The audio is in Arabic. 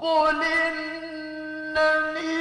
قل إنني